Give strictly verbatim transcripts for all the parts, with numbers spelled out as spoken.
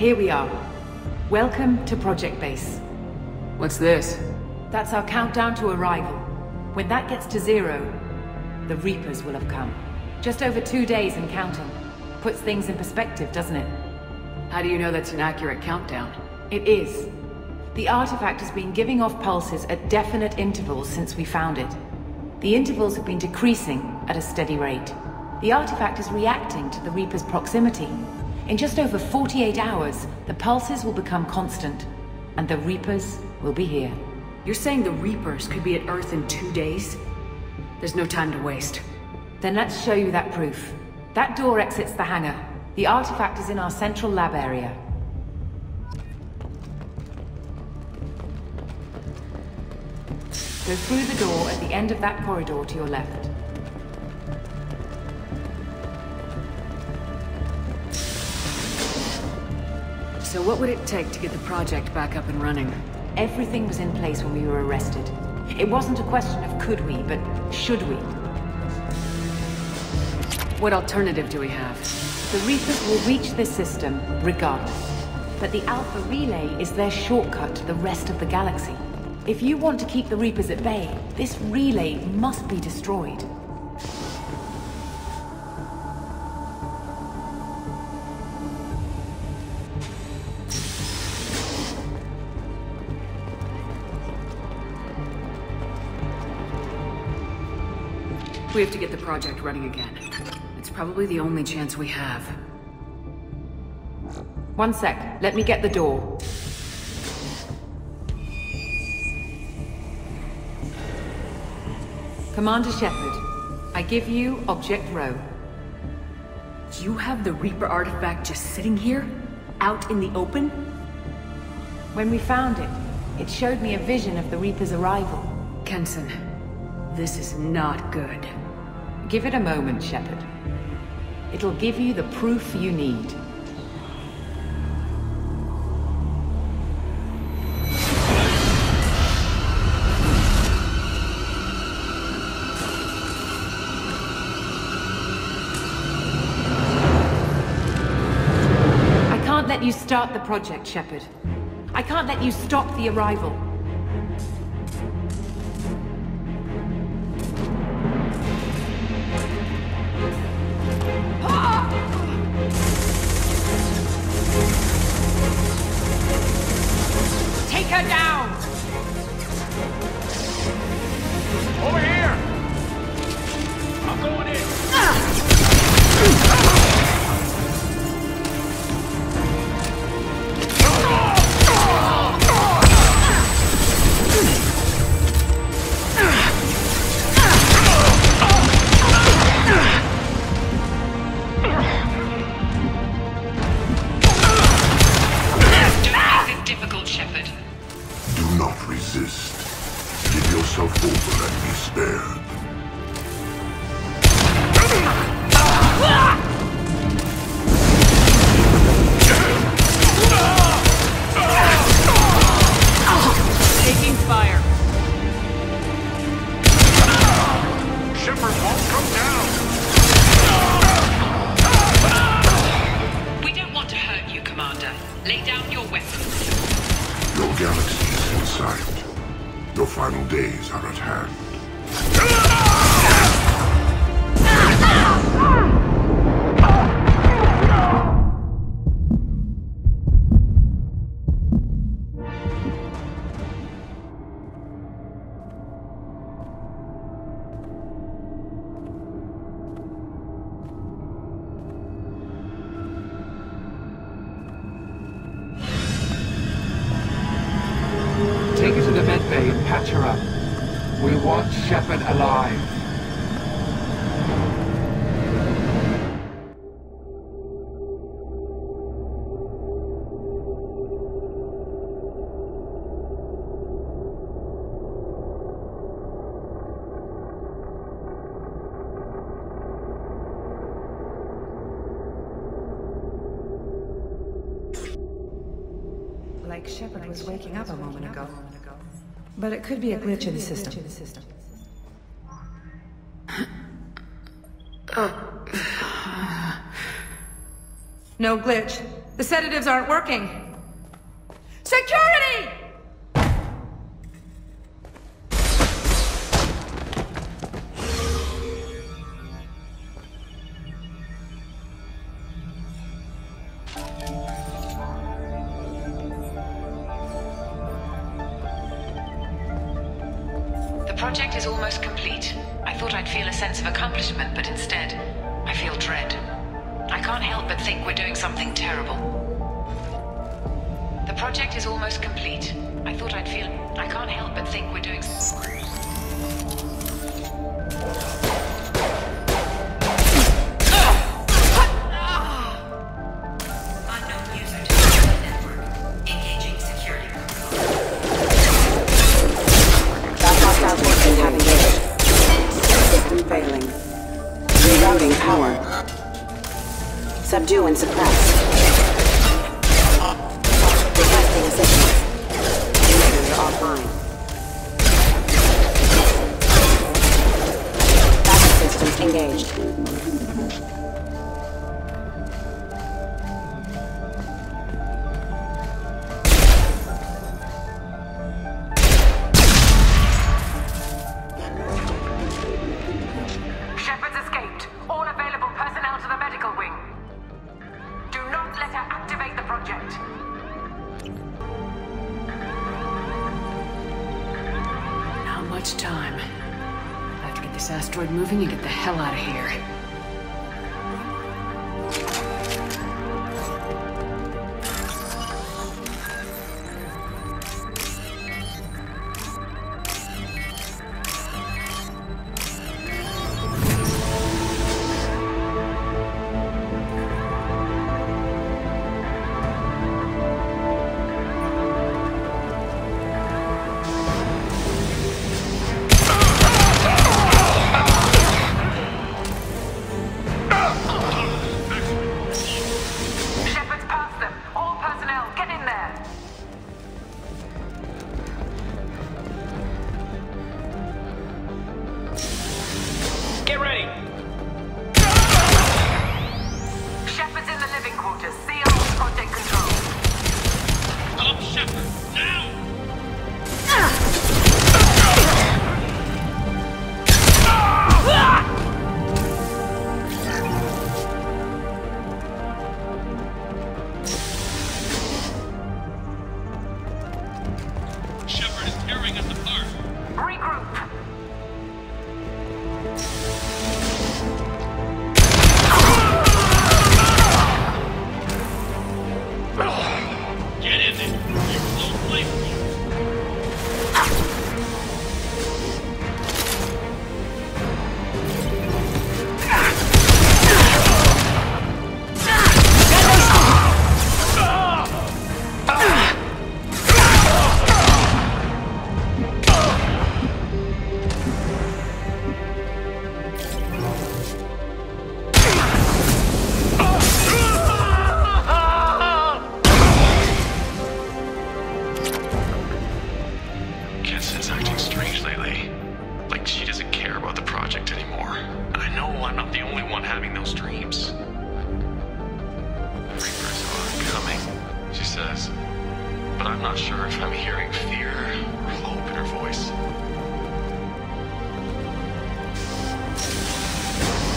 Here we are. Welcome to Project Base. What's this? That's our countdown to arrival. When that gets to zero, the Reapers will have come. Just over two days and counting. Puts things in perspective, doesn't it? How do you know that's an accurate countdown? It is. The artifact has been giving off pulses at definite intervals since we found it. The intervals have been decreasing at a steady rate. The artifact is reacting to the Reaper's proximity. In just over forty-eight hours, the pulses will become constant, and the Reapers will be here. You're saying the Reapers could be at Earth in two days? There's no time to waste. Then let's show you that proof. That door exits the hangar. The artifact is in our central lab area. Go through the door at the end of that corridor to your left. So what would it take to get the project back up and running? Everything was in place when we were arrested. It wasn't a question of could we, but should we? What alternative do we have? The Reapers will reach this system regardless. But the Alpha Relay is their shortcut to the rest of the galaxy. If you want to keep the Reapers at bay, this relay must be destroyed. We have to get the project running again. It's probably the only chance we have. One sec, let me get the door. Commander Shepard, I give you Object Row. You have the Reaper artifact just sitting here? Out in the open? When we found it, it showed me a vision of the Reaper's arrival. Kenson, this is not good. Give it a moment, Shepard. It'll give you the proof you need. You start the project, Shepard. I can't let you stop the arrival. Take her down! Over here! I'm going in! Ah! Shepard was waking up a moment ago, but it could be a glitch in the system. No glitch. The sedatives aren't working. Security! The project is almost complete. I thought I'd feel a sense of accomplishment, but instead, I feel dread. I can't help but think we're doing something terrible. The project is almost complete. I thought I'd feel... I can't help but think we're doing... Subdue and suppress. Detecting signals. Users are offline. Backup systems engaged. Shepard's escaped. All available personnel to the medical wing. Let her activate the project. Not much time. I have to get this asteroid moving and get the hell out of here. But I'm not sure if I'm hearing fear or hope in her voice.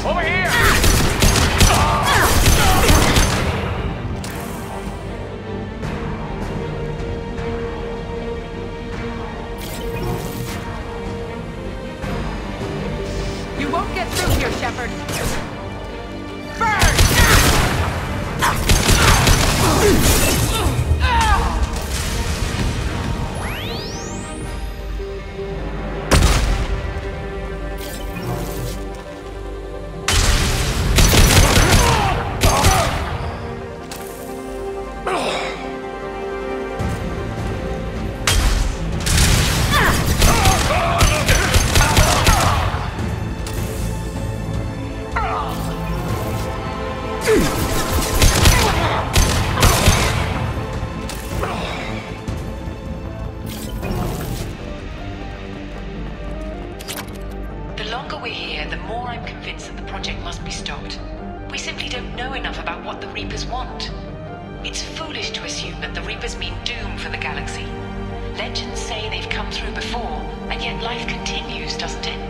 Over here! You won't get through here, Shepard. Burn! That the project must be stopped. We simply don't know enough about what the Reapers want. It's foolish to assume that the Reapers mean doom for the galaxy. Legends say they've come through before, and yet life continues, doesn't it?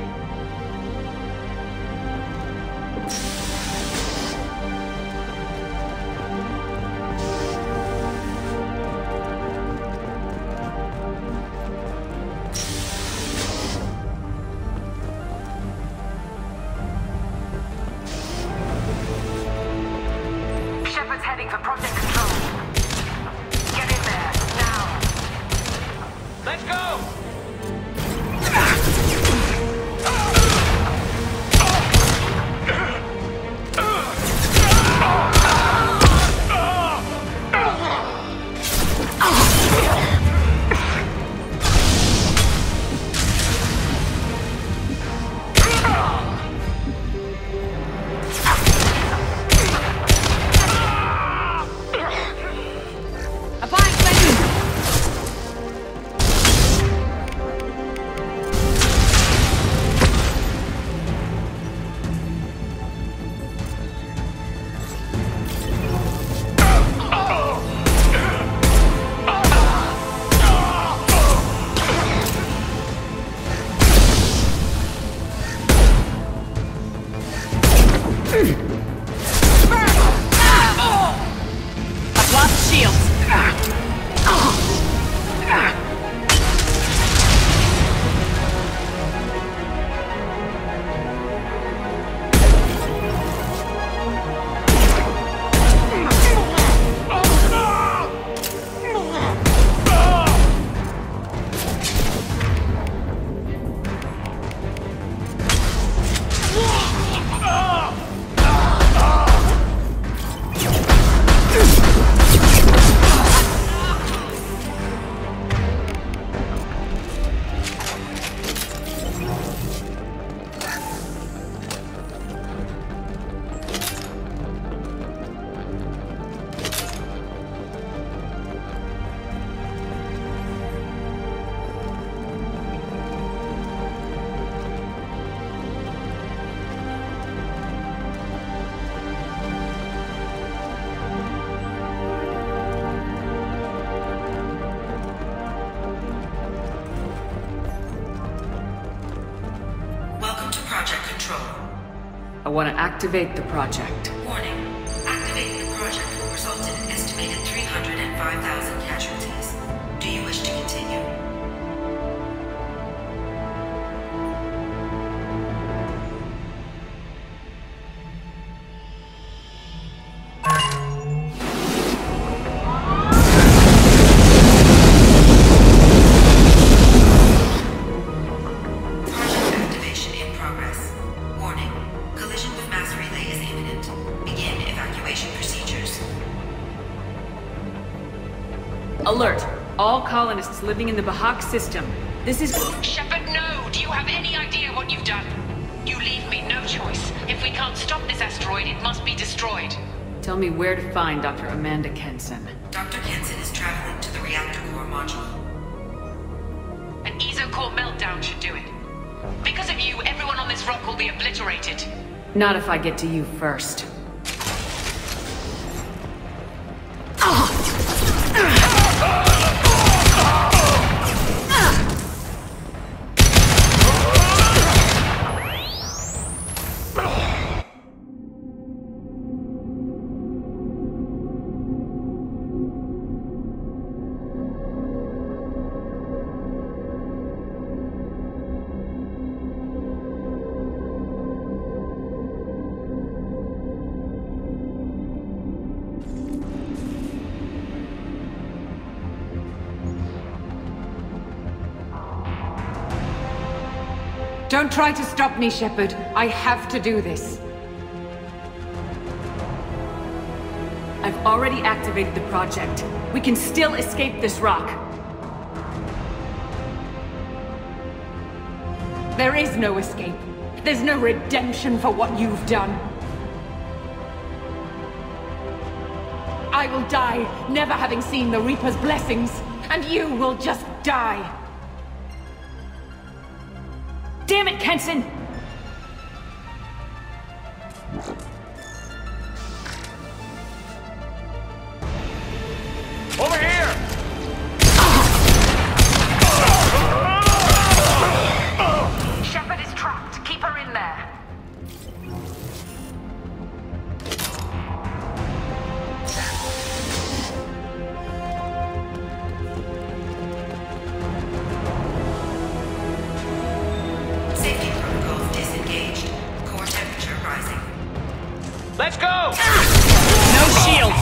I want to activate the project. Warning. Activating the project will result in an estimated three hundred five thousand casualties. Do you wish to continue? Alert! All colonists living in the Bahak system. This is... Shepard, no! Do you have any idea what you've done? You leave me no choice. If we can't stop this asteroid, it must be destroyed. Tell me where to find Doctor Amanda Kenson. Doctor Kenson is traveling to the reactor core module. An Ezo Core meltdown should do it. Because of you, everyone on this rock will be obliterated. Not if I get to you first. Don't try to stop me, Shepard. I have to do this. I've already activated the project. We can still escape this rock. There is no escape. There's no redemption for what you've done. I will die, never having seen the Reaper's blessings, and you will just die. Damn it, Kenson! uprising. Let's go! No shield!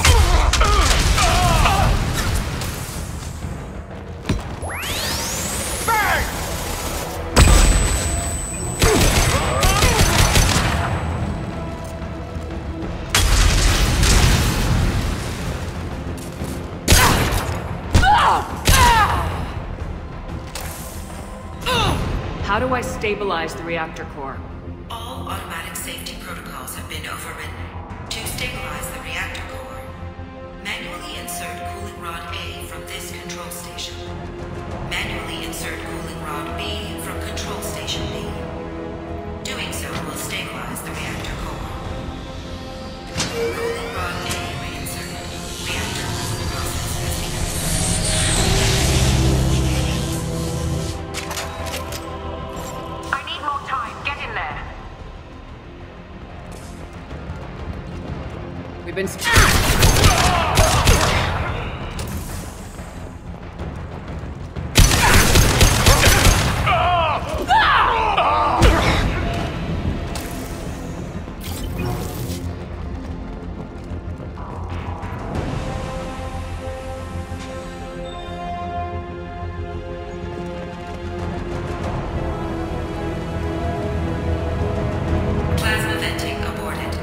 Burn! How do I stabilize the reactor core? All automatic safety protocols have been overridden. To stabilize the reactor core, manually insert cooling rod A from this control station. Manually insert cooling rod B from control station B. Doing so will stabilize the reactor core. Cooling rod A reinserted. Reactor cooling process has begun. I need more time. Get in there. We've been sp- Plasma venting aborted.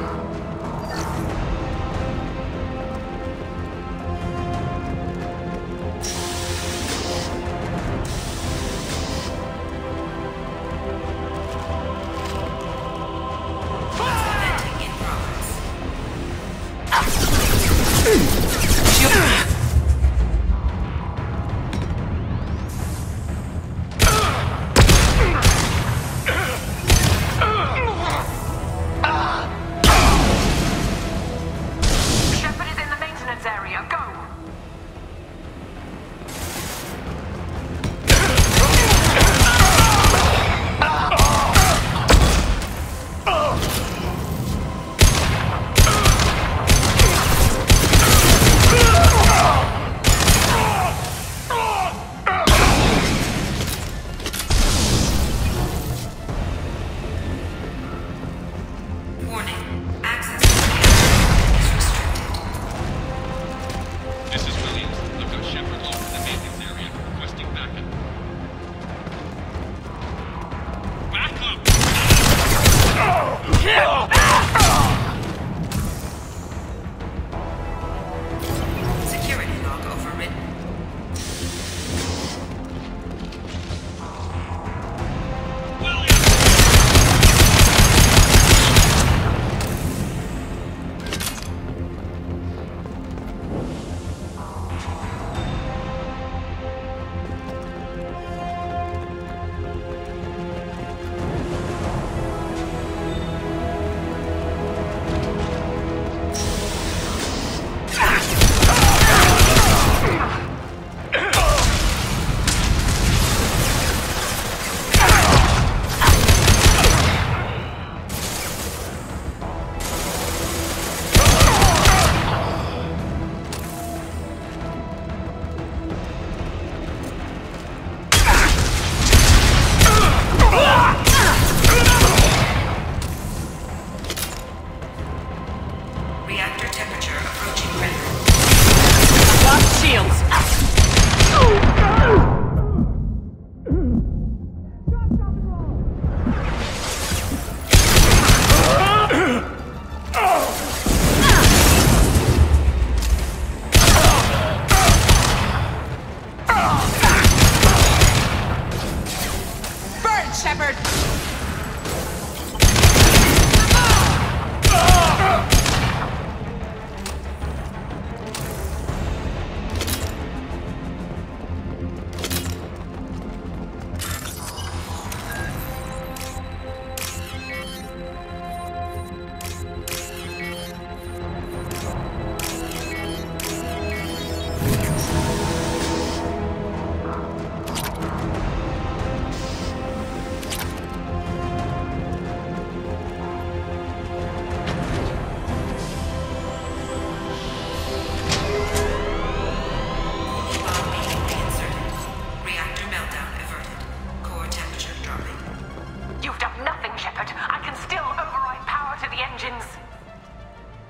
the engines.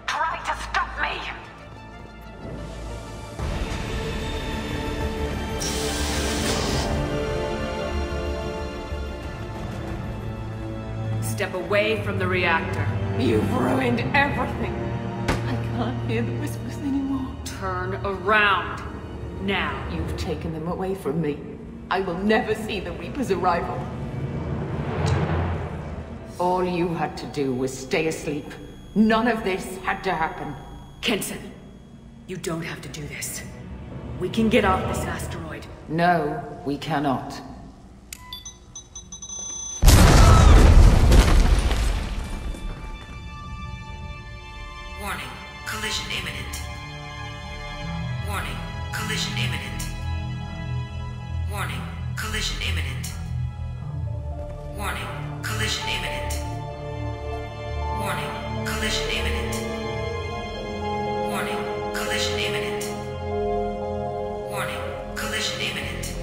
Try to stop me! Step away from the reactor. You've ruined everything. I can't hear the whispers anymore. Turn around. Now. You've taken them away from me. I will never see the Reaper's arrival. All you had to do was stay asleep. None of this had to happen. Kenson, you don't have to do this. We can get off this asteroid. No, we cannot. Warning, collision imminent. Warning, collision imminent. Warning, collision imminent. Warning. Collision imminent. Warning, collision imminent. Warning, collision imminent. Warning, collision imminent.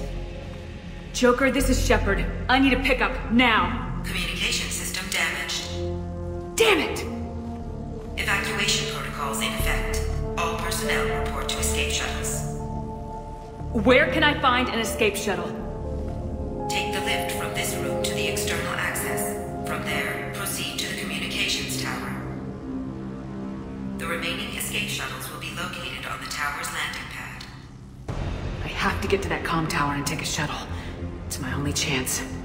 Joker, this is Shepard. I need a pickup, now. Communication system damaged. Damn it! Evacuation protocols in effect. All personnel report to escape shuttles. Where can I find an escape shuttle? Take the lift from this room to the external access. From there, proceed to the communications tower. The remaining escape shuttles will be located on the tower's landing pad. I have to get to that comm tower and take a shuttle. It's my only chance.